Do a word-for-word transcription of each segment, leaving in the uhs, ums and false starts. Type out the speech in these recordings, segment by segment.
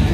Mày ơi,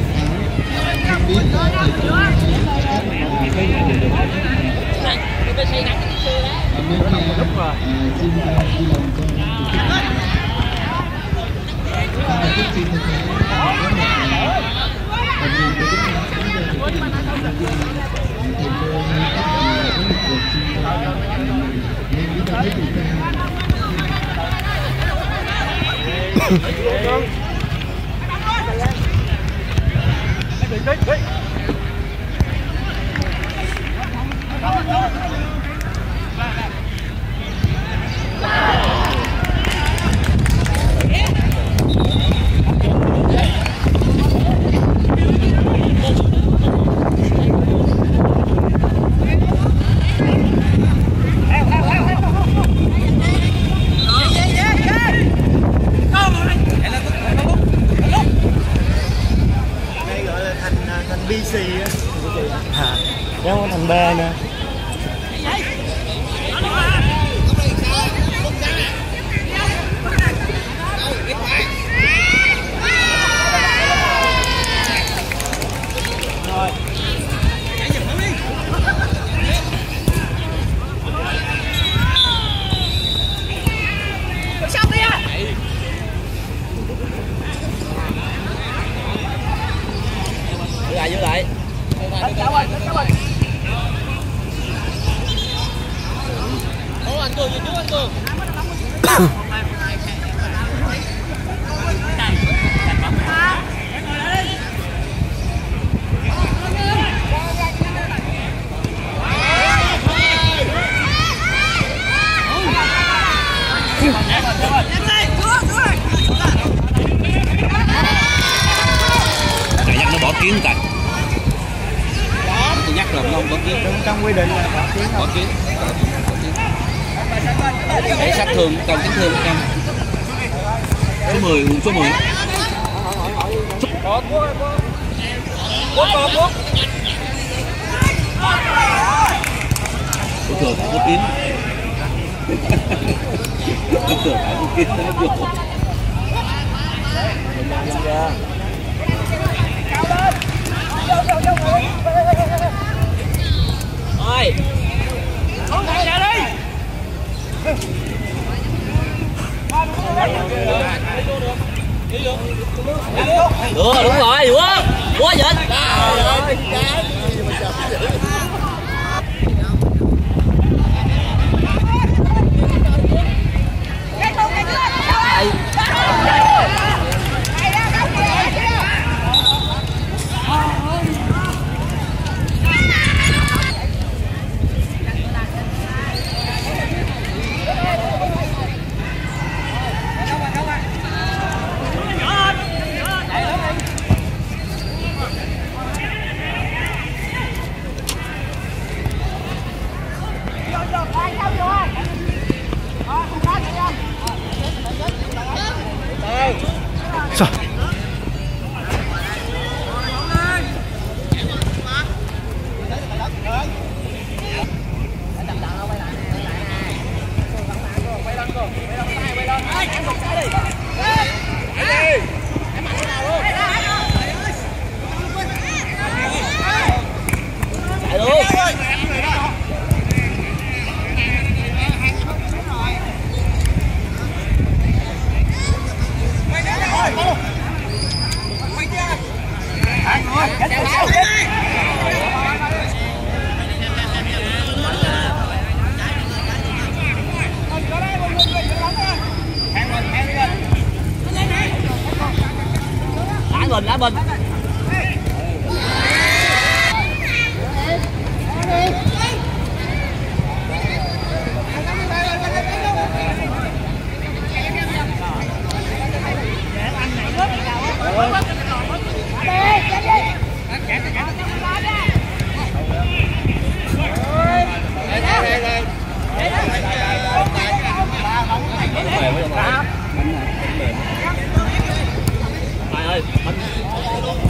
bánh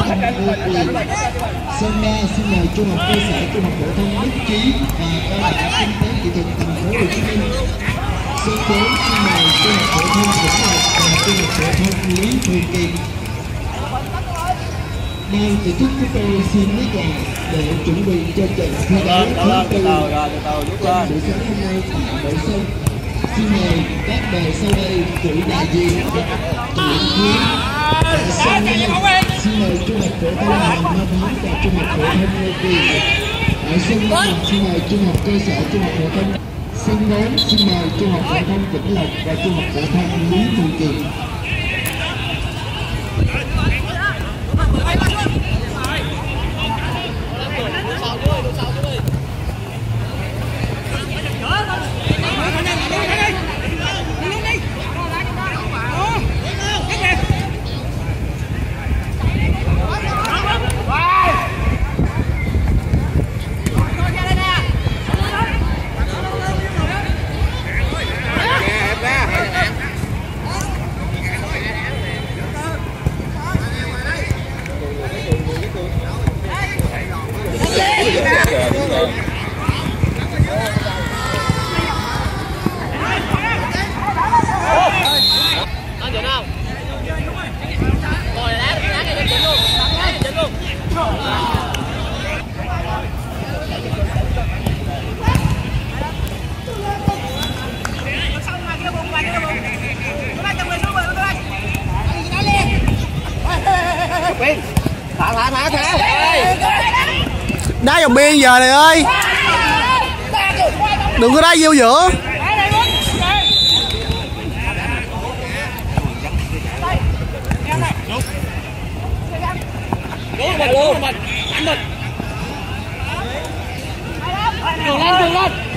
Thành Cô Tuyền. Sơn Na xin mời Trung học cơ sở Trung học phổ thông Đức Trí và Cao đẳng Kinh tế Kỹ thuật Thành phố Hồ Chí Minh. Sơn Tố xin mời Trung học phổ thông Vĩnh Lộc và Trung học phổ thông Lý Thường Kiệt. Ban tổ chức chúng tôi xin nhắc lại để chuẩn bị cho trận thi đấu thứ tư trong buổi sáng hôm nay tại Đội Sơn. Xin mời các đội sau đây cử đại diện tuyển khuyến tại sân này. Xin mời Trung học phổ thông Hoàng Hoa Thám và Trung học phổ thông Ngô Quyền. Tại sân này xin mời Trung học cơ sở Trung học phổ thông Sân Đốn. Xin mời Trung học phổ thông Vĩnh Lộc và Trung học phổ thông Lý Thường Kiệt. Đá dòng biên giờ này ơi, đừng có đá vô giữa. Mình, mình, mình. Lên, lên.